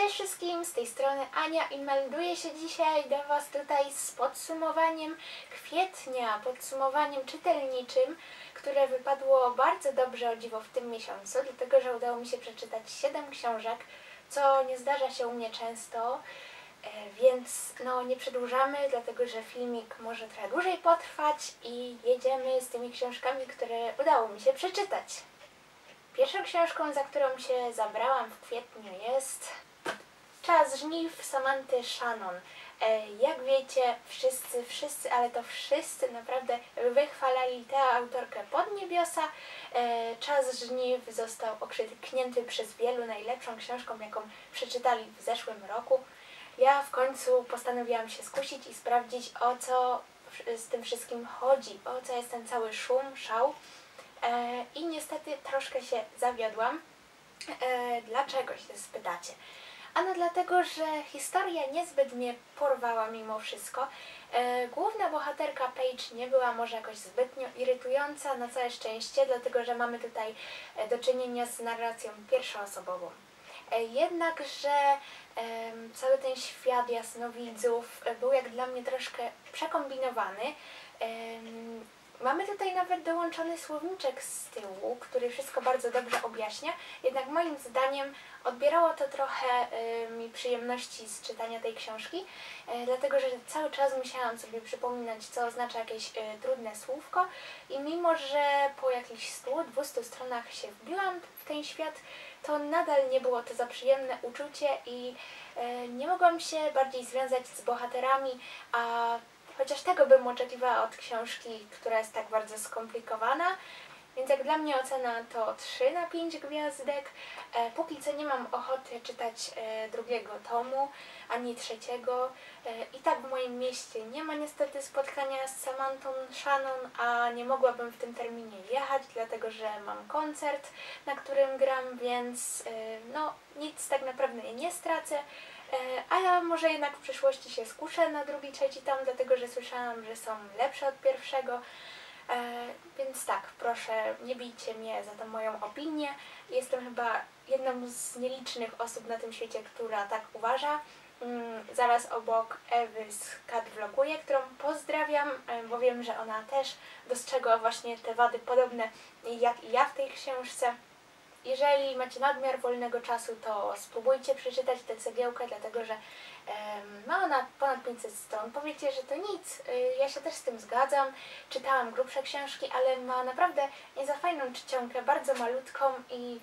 Cześć wszystkim, z tej strony Ania i melduję się dzisiaj do Was tutaj z podsumowaniem kwietnia, podsumowaniem czytelniczym, które wypadło bardzo dobrze o dziwo w tym miesiącu, dlatego że udało mi się przeczytać 7 książek, co nie zdarza się u mnie często, więc no nie przedłużamy, dlatego że filmik może trochę dłużej potrwać i jedziemy z tymi książkami, które udało mi się przeczytać. Pierwszą książką, za którą się zabrałam w kwietniu jest Czas żniw Samanty Shannon. Jak wiecie, wszyscy, ale to wszyscy naprawdę wychwalali tę autorkę pod niebiosa. Czas żniw został okrzyknięty przez wielu najlepszą książką, jaką przeczytali w zeszłym roku. Ja w końcu postanowiłam się skusić i sprawdzić, o co z tym wszystkim chodzi, o co jest ten cały szum, szał. I niestety troszkę się zawiodłam. Dlaczego się spytacie? Ano dlatego, że historia niezbyt mnie porwała mimo wszystko. Główna bohaterka Paige nie była może jakoś zbytnio irytująca, na całe szczęście, dlatego że mamy tutaj do czynienia z narracją pierwszoosobową. Jednakże cały ten świat jasnowidzów był jak dla mnie troszkę przekombinowany. Mamy tutaj nawet dołączony słowniczek z tyłu, który wszystko bardzo dobrze objaśnia, jednak moim zdaniem odbierało to trochę mi przyjemności z czytania tej książki, dlatego że cały czas musiałam sobie przypominać, co oznacza jakieś trudne słówko i mimo, że po jakichś 100-200 stronach się wbiłam w ten świat, to nadal nie było to za przyjemne uczucie i nie mogłam się bardziej związać z bohaterami, a chociaż tego bym oczekiwała od książki, która jest tak bardzo skomplikowana. Więc jak dla mnie ocena to 3 na 5 gwiazdek. Póki co nie mam ochoty czytać drugiego tomu, ani trzeciego. I tak w moim mieście nie ma niestety spotkania z Samantą Shannon, a nie mogłabym w tym terminie jechać, dlatego że mam koncert, na którym gram, więc no nic tak naprawdę nie stracę. A ja może jednak w przyszłości się skuszę na drugi, trzeci tom, dlatego że słyszałam, że są lepsze od pierwszego. Więc tak, proszę, nie bijcie mnie za tą moją opinię. Jestem chyba jedną z nielicznych osób na tym świecie, która tak uważa. Zaraz obok Ewy Katwloguje, którą pozdrawiam, bo wiem, że ona też dostrzegła właśnie te wady podobne jak i ja w tej książce. Jeżeli macie nadmiar wolnego czasu, to spróbujcie przeczytać tę cegiełkę, dlatego że ma ona ponad 500 stron. Powiecie, że to nic, ja się też z tym zgadzam, czytałam grubsze książki, ale ma naprawdę nie za fajną czcionkę, bardzo malutką i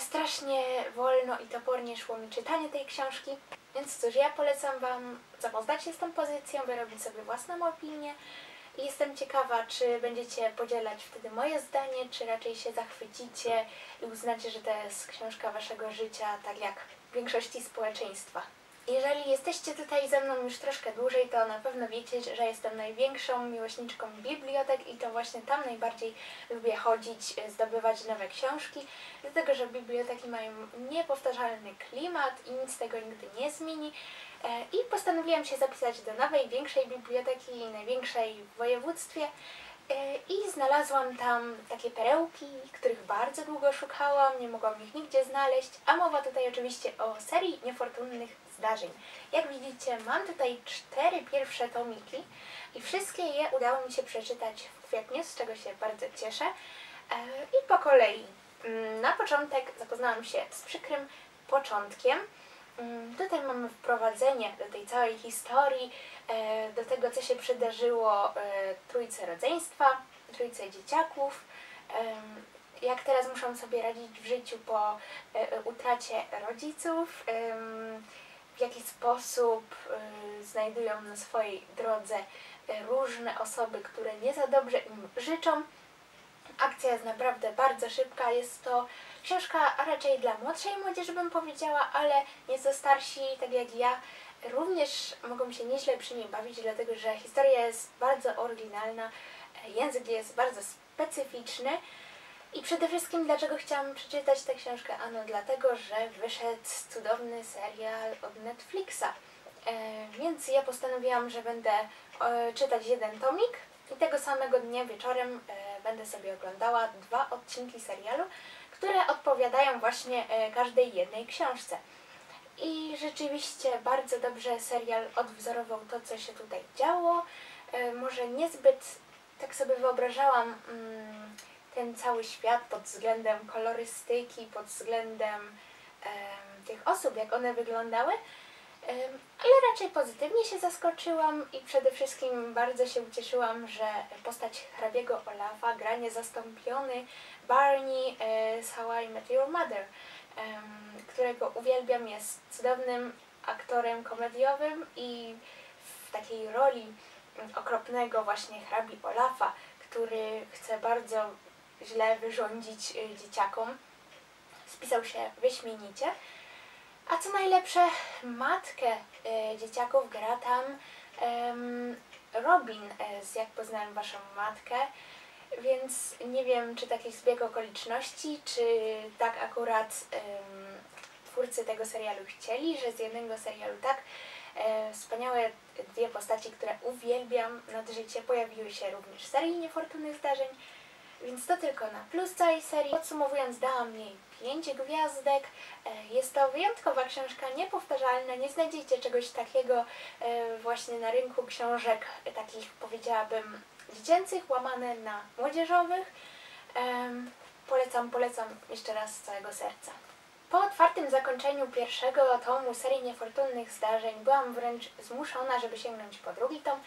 strasznie wolno i topornie szło mi czytanie tej książki. Więc cóż, ja polecam Wam zapoznać się z tą pozycją, wyrobić sobie własną opinię. I jestem ciekawa, czy będziecie podzielać wtedy moje zdanie, czy raczej się zachwycicie i uznacie, że to jest książka waszego życia, tak jak w większości społeczeństwa. Jeżeli jesteście tutaj ze mną już troszkę dłużej, to na pewno wiecie, że jestem największą miłośniczką bibliotek i to właśnie tam najbardziej lubię chodzić, zdobywać nowe książki, dlatego że biblioteki mają niepowtarzalny klimat i nic tego nigdy nie zmieni. I postanowiłam się zapisać do nowej, większej biblioteki, największej w województwie i znalazłam tam takie perełki, których bardzo długo szukałam, nie mogłam ich nigdzie znaleźć, a mowa tutaj oczywiście o Serii Niefortunnych Zdarzeń. Jak widzicie, mam tutaj 4 pierwsze tomiki i wszystkie je udało mi się przeczytać w kwietniu, z czego się bardzo cieszę. I po kolei, na początek zapoznałam się z Przykrym Początkiem. Tutaj mamy wprowadzenie do tej całej historii, do tego, co się przydarzyło trójce rodzeństwa, trójce dzieciaków, jak teraz muszą sobie radzić w życiu po utracie rodziców, w jaki sposób znajdują na swojej drodze różne osoby, które nie za dobrze im życzą. Akcja jest naprawdę bardzo szybka, jest to książka raczej dla młodszej młodzieży, bym powiedziała, ale nieco starsi, tak jak ja, również mogą się nieźle przy niej bawić, dlatego że historia jest bardzo oryginalna, język jest bardzo specyficzny i przede wszystkim dlaczego chciałam przeczytać tę książkę? Ano dlatego, że wyszedł cudowny serial od Netflixa, więc ja postanowiłam, że będę czytać jeden tomik i tego samego dnia wieczorem będę sobie oglądała 2 odcinki serialu, które odpowiadają właśnie każdej jednej książce. I rzeczywiście bardzo dobrze serial odwzorował to, co się tutaj działo. Może niezbyt, tak sobie wyobrażałam, ten cały świat pod względem kolorystyki, pod względem tych osób, jak one wyglądały, ale raczej pozytywnie się zaskoczyłam i przede wszystkim bardzo się ucieszyłam, że postać hrabiego Olafa gra niezastąpiony Barney z How I Met Your Mother, którego uwielbiam, jest cudownym aktorem komediowym i w takiej roli okropnego właśnie hrabi Olafa, który chce bardzo źle wyrządzić dzieciakom, spisał się wyśmienicie. A co najlepsze, matkę dzieciaków gra tam Robin z Jak poznałem waszą matkę, więc nie wiem, czy taki zbieg okoliczności, czy tak akurat twórcy tego serialu chcieli, że z jednego serialu tak wspaniałe dwie postaci, które uwielbiam nad życie, pojawiły się również w serii Niefortunnych Zdarzeń, więc to tylko na plus całej serii. Podsumowując, dałam jej 5 gwiazdek. Jest to wyjątkowa książka, niepowtarzalna, nie znajdziecie czegoś takiego właśnie na rynku książek takich, powiedziałabym, dziecięcych, łamane na młodzieżowych. Polecam, polecam jeszcze raz z całego serca. Po otwartym zakończeniu pierwszego tomu Serii Niefortunnych Zdarzeń byłam wręcz zmuszona, żeby sięgnąć po drugi tom,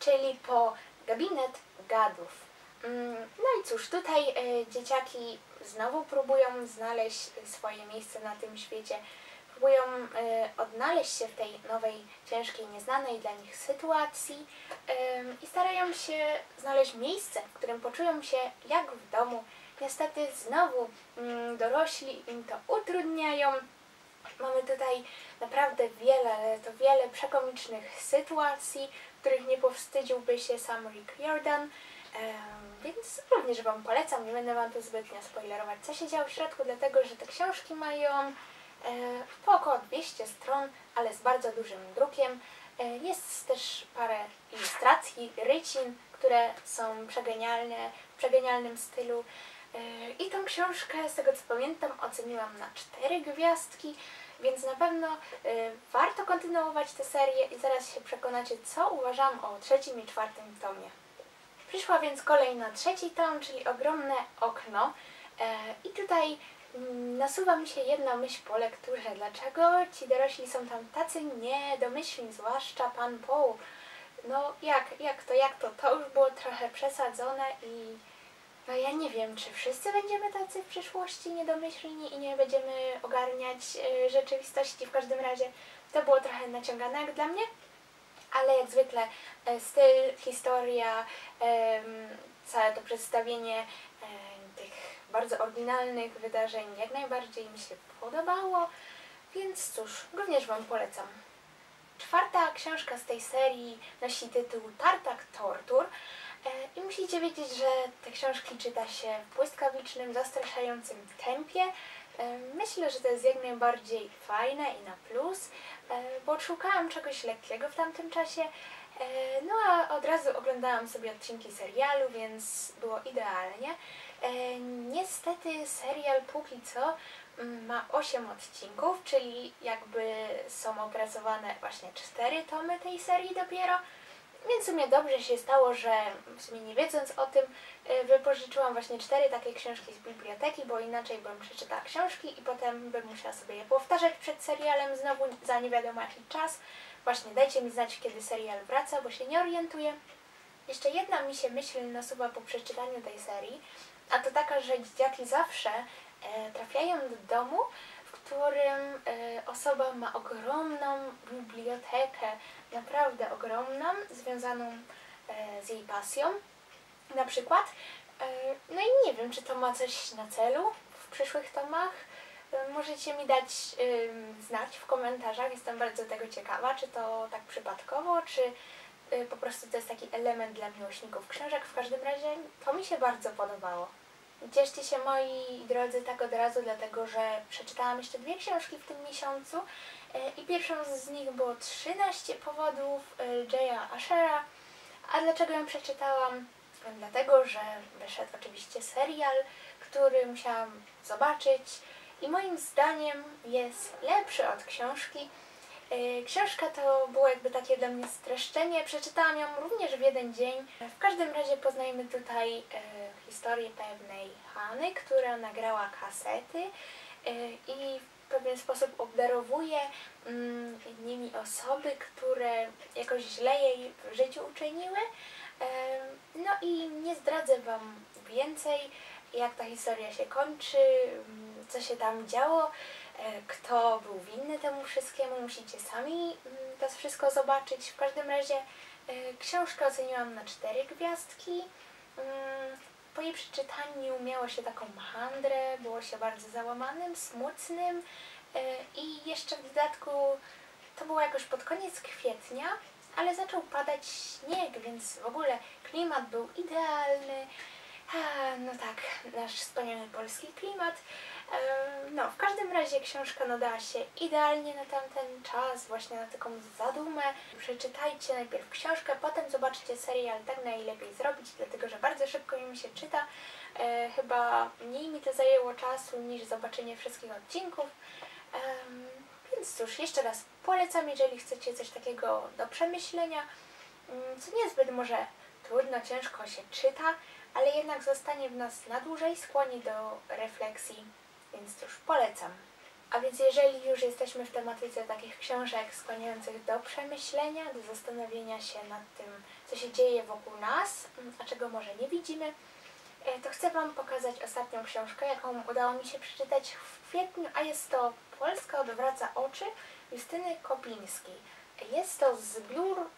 czyli po Gabinet Gadów. No i cóż, tutaj dzieciaki znowu próbują znaleźć swoje miejsce na tym świecie. Próbują odnaleźć się w tej nowej, ciężkiej, nieznanej dla nich sytuacji i starają się znaleźć miejsce, w którym poczują się jak w domu. Niestety znowu dorośli im to utrudniają. Mamy tutaj naprawdę wiele, ale to wiele przekomicznych sytuacji, których nie powstydziłby się sam Rick Jordan. Więc również Wam polecam, nie będę Wam tu zbytnio spoilerować, co się działo w środku, dlatego że te książki mają po około 200 stron, ale z bardzo dużym drukiem. Jest też parę ilustracji, rycin, które są przegenialne, w przegenialnym stylu. I tą książkę, z tego co pamiętam, oceniłam na 4 gwiazdki, więc na pewno warto kontynuować tę serię i zaraz się przekonacie, co uważam o 3. i 4. tomie. Przyszła więc kolej na 3. tom, czyli Ogromne Okno. I tutaj nasuwa mi się jedna myśl po lekturze. Dlaczego ci dorośli są tam tacy niedomyślni, zwłaszcza pan Paul? No jak to? To już było trochę przesadzone i no ja nie wiem, czy wszyscy będziemy tacy w przyszłości niedomyślni i nie będziemy ogarniać rzeczywistości. W każdym razie to było trochę naciągane jak dla mnie. Ale jak zwykle styl, historia, całe to przedstawienie tych bardzo oryginalnych wydarzeń jak najbardziej mi się podobało, więc cóż, również Wam polecam. 4. książka z tej serii nosi tytuł Tartak Tortur i musicie wiedzieć, że te książki czyta się w błyskawicznym, zastraszającym tempie. Myślę, że to jest jak najbardziej fajne i na plus, bo szukałam czegoś lekkiego w tamtym czasie, no a od razu oglądałam sobie odcinki serialu, więc było idealnie. Niestety serial póki co ma 8 odcinków, czyli jakby są opracowane właśnie 4 tomy tej serii dopiero. Więc w sumie dobrze się stało, że w sumie nie wiedząc o tym wypożyczyłam właśnie 4 takie książki z biblioteki, bo inaczej bym przeczytała książki i potem bym musiała sobie je powtarzać przed serialem znowu za nie wiadomo jaki czas. Właśnie dajcie mi znać, kiedy serial wraca, bo się nie orientuję. Jeszcze jedna mi się myśl nasuwa po przeczytaniu tej serii, a to taka, że dzieciaki zawsze trafiają do domu, w którym osoba ma ogromną bibliotekę, naprawdę ogromną, związaną z jej pasją na przykład. No i nie wiem, czy to ma coś na celu w przyszłych tomach. Możecie mi dać znać w komentarzach, jestem bardzo tego ciekawa, czy to tak przypadkowo, czy po prostu to jest taki element dla miłośników książek. W każdym razie to mi się bardzo podobało. Cieszcie się, moi drodzy, tak od razu, dlatego że przeczytałam jeszcze 2 książki w tym miesiącu i pierwszą z nich było 13 powodów Jaya Ashera. A dlaczego ją przeczytałam? Dlatego, że wyszedł oczywiście serial, który musiałam zobaczyć i moim zdaniem jest lepszy od książki. Książka to było jakby takie dla mnie streszczenie. Przeczytałam ją również w jeden dzień. W każdym razie poznajemy tutaj historię pewnej Hany, która nagrała kasety i w pewien sposób obdarowuje nimi osoby, które jakoś źle jej w życiu uczyniły. No i nie zdradzę wam więcej, jak ta historia się kończy, co się tam działo, kto był winny temu wszystkiemu. Musicie sami to wszystko zobaczyć. W każdym razie książkę oceniłam na 4 gwiazdki. Po jej przeczytaniu miało się taką handrę, było się bardzo załamanym, smutnym i jeszcze w dodatku to było jakoś pod koniec kwietnia, ale zaczął padać śnieg, więc w ogóle klimat był idealny. No tak, nasz wspaniały polski klimat. No, w każdym razie książka nadała się idealnie na tamten czas, właśnie na taką zadumę. Przeczytajcie najpierw książkę, potem zobaczcie serial, tak najlepiej zrobić, dlatego że bardzo szybko mi się czyta. Chyba mniej mi to zajęło czasu niż zobaczenie wszystkich odcinków. Więc cóż, jeszcze raz polecam, jeżeli chcecie coś takiego do przemyślenia, co niezbyt może trudno, ciężko się czyta, ale jednak zostanie w nas na dłużej, skłoni do refleksji, więc cóż, polecam. A więc jeżeli już jesteśmy w tematyce takich książek skłaniających do przemyślenia, do zastanowienia się nad tym, co się dzieje wokół nas, a czego może nie widzimy, to chcę wam pokazać ostatnią książkę, jaką udało mi się przeczytać w kwietniu, a jest to Polska odwraca oczy Justyny Kopińskiej. Jest to zbiór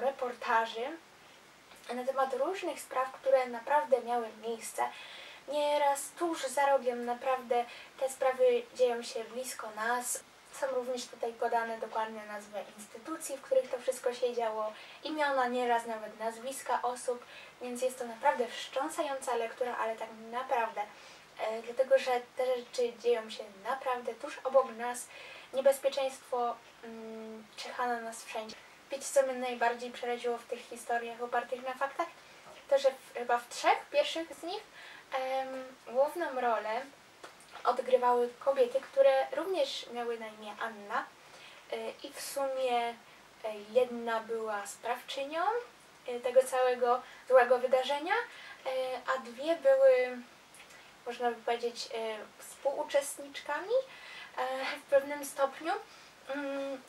reportaży na temat różnych spraw, które naprawdę miały miejsce. Nieraz tuż za rogiem, naprawdę te sprawy dzieją się blisko nas. Są również tutaj podane dokładne nazwy instytucji, w których to wszystko się działo, imiona, nieraz nawet nazwiska osób, więc jest to naprawdę wstrząsająca lektura, ale tak naprawdę, dlatego że te rzeczy dzieją się naprawdę tuż obok nas. Niebezpieczeństwo czyha na nas wszędzie. Wiecie, co mnie najbardziej przeraziło w tych historiach opartych na faktach? To, że chyba w 3 pierwszych z nich główną rolę odgrywały kobiety, które również miały na imię Anna i w sumie jedna była sprawczynią tego całego złego wydarzenia, a dwie były, można by powiedzieć, współuczestniczkami w pewnym stopniu.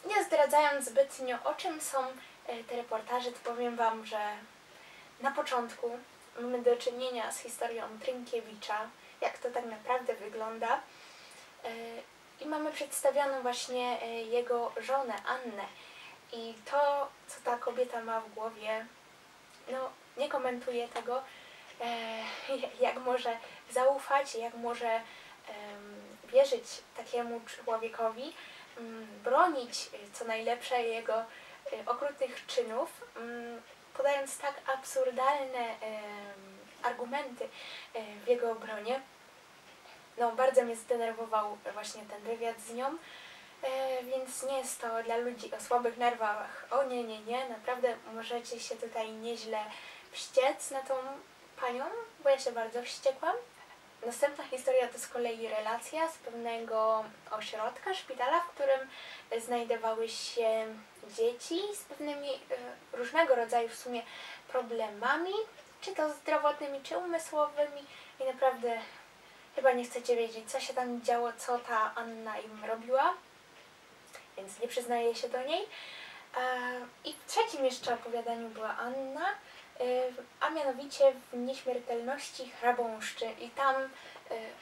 Nie zdradzając zbytnio, o czym są te reportaże, to powiem wam, że na początku mamy do czynienia z historią Trinkiewicza, jak to tak naprawdę wygląda, i mamy przedstawioną właśnie jego żonę Annę i to, co ta kobieta ma w głowie, no nie komentuję tego, jak może zaufać, jak może wierzyć takiemu człowiekowi, bronić co najlepsze jego okrutnych czynów, podając tak absurdalne argumenty w jego obronie. No, bardzo mnie zdenerwował właśnie ten wywiad z nią, więc nie jest to dla ludzi o słabych nerwach. O nie, nie, nie, naprawdę możecie się tutaj nieźle wściec na tą panią, bo ja się bardzo wściekłam. Następna historia to z kolei relacja z pewnego ośrodka, szpitala, w którym znajdowały się dzieci z pewnymi różnego rodzaju w sumie problemami, czy to zdrowotnymi, czy umysłowymi, i naprawdę chyba nie chcecie wiedzieć, co się tam działo, co ta Anna im robiła, więc nie przyznaję się do niej. I w 3. jeszcze opowiadaniu była Anna, a mianowicie w Nieśmiertelności Chrabąszczy, i tam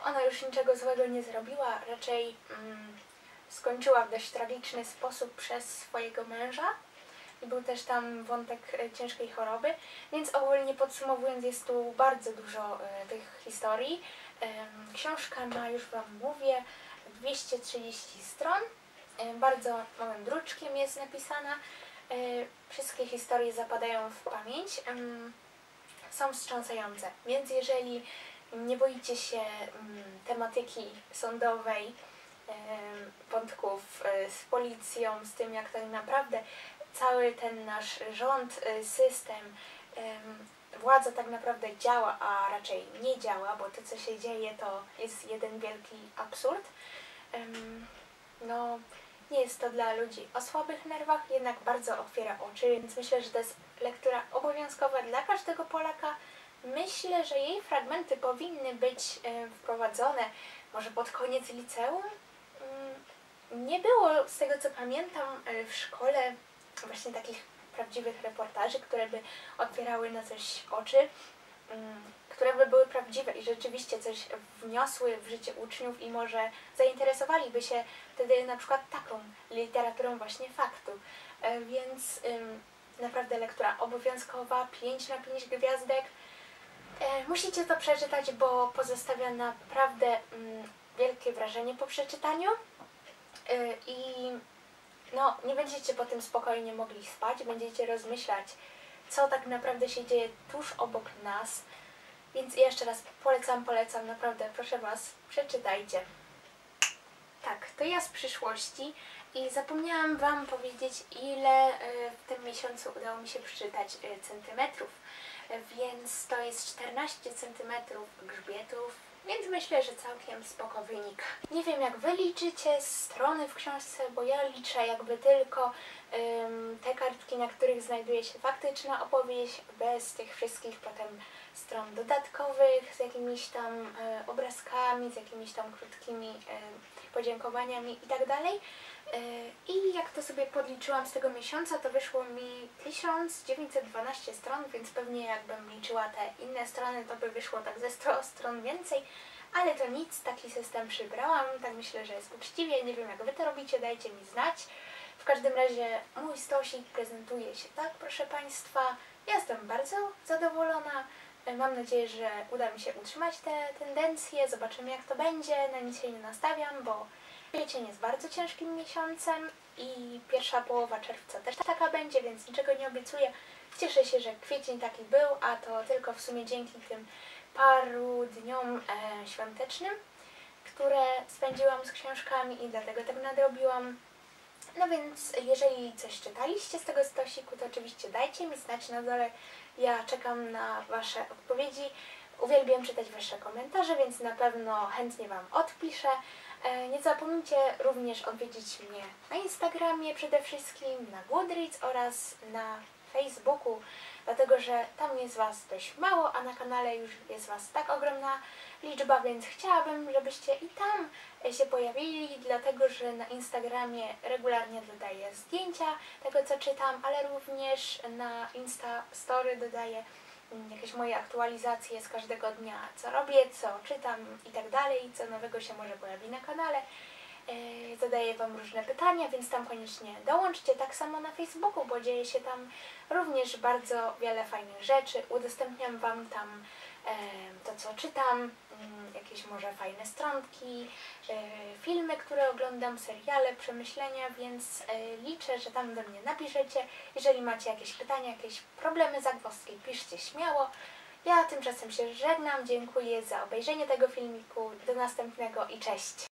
ona już niczego złego nie zrobiła, raczej skończyła w dość tragiczny sposób przez swojego męża i był też tam wątek ciężkiej choroby, więc ogólnie podsumowując, jest tu bardzo dużo tych historii. Książka ma, już wam mówię, 230 stron, bardzo małym druczkiem jest napisana. Wszystkie historie zapadają w pamięć, są wstrząsające, więc jeżeli nie boicie się tematyki sądowej, wątków z policją, z tym, jak tak naprawdę cały ten nasz rząd, system władza tak naprawdę działa, a raczej nie działa, bo to, co się dzieje, to jest jeden wielki absurd. No, nie jest to dla ludzi o słabych nerwach, jednak bardzo otwiera oczy, więc myślę, że to jest lektura obowiązkowa dla każdego Polaka. Myślę, że jej fragmenty powinny być wprowadzone może pod koniec liceum. Nie było, z tego co pamiętam, w szkole właśnie takich prawdziwych reportaży, które by otwierały na coś oczy, które by były prawdziwe i rzeczywiście coś wniosły w życie uczniów i może zainteresowaliby się wtedy na przykład taką literaturą właśnie faktu. Więc naprawdę lektura obowiązkowa, 5 na 5 gwiazdek. Musicie to przeczytać, bo pozostawia naprawdę wielkie wrażenie po przeczytaniu. I no, nie będziecie po tym spokojnie mogli spać, będziecie rozmyślać, co tak naprawdę się dzieje tuż obok nas. Więc jeszcze raz polecam, naprawdę proszę was, przeczytajcie. Tak, to ja z przyszłości i zapomniałam wam powiedzieć, ile w tym miesiącu udało mi się przeczytać centymetrów. Więc to jest 14 centymetrów grzbietów. Więc myślę, że całkiem spoko wynik. Nie wiem, jak wy liczycie strony w książce, bo ja liczę jakby tylko te kartki, na których znajduje się faktyczna opowieść, bez tych wszystkich potem stron dodatkowych, z jakimiś tam obrazkami, z jakimiś tam krótkimi podziękowaniami itd. I jak to sobie podliczyłam z tego miesiąca, to wyszło mi 1912 stron, więc pewnie jakbym liczyła te inne strony, to by wyszło tak ze 100 stron więcej, ale to nic, taki system przybrałam, tak myślę, że jest uczciwie, nie wiem jak wy to robicie, dajcie mi znać. W każdym razie mój stosik prezentuje się tak, proszę państwa, ja jestem bardzo zadowolona, mam nadzieję, że uda mi się utrzymać te tendencje, zobaczymy jak to będzie, na nic się nie nastawiam, bo kwiecień jest bardzo ciężkim miesiącem i pierwsza połowa czerwca też taka będzie, więc niczego nie obiecuję. Cieszę się, że kwiecień taki był, a to tylko w sumie dzięki tym paru dniom świątecznym, które spędziłam z książkami i dlatego tak nadrobiłam. No więc jeżeli coś czytaliście z tego stosiku, to oczywiście dajcie mi znać na dole. Ja czekam na wasze odpowiedzi. Uwielbiam czytać wasze komentarze, więc na pewno chętnie wam odpiszę. Nie zapomnijcie również odwiedzić mnie na Instagramie przede wszystkim, na Goodreads oraz na Facebooku, dlatego że tam jest was dość mało, a na kanale już jest was tak ogromna liczba, więc chciałabym, żebyście i tam się pojawili, dlatego że na Instagramie regularnie dodaję zdjęcia tego, co czytam, ale również na Insta Story dodaję jakieś moje aktualizacje z każdego dnia, co robię, co czytam i tak dalej, co nowego się może pojawi na kanale. Zadaję wam różne pytania, więc tam koniecznie dołączcie. Tak samo na Facebooku, bo dzieje się tam również bardzo wiele fajnych rzeczy. Udostępniam wam tam to, co czytam, jakieś może fajne stronki, filmy, które oglądam, seriale, przemyślenia, więc liczę, że tam do mnie napiszecie. Jeżeli macie jakieś pytania, jakieś problemy, zagwozdki, piszcie śmiało. Ja tymczasem się żegnam, dziękuję za obejrzenie tego filmiku, do następnego i cześć!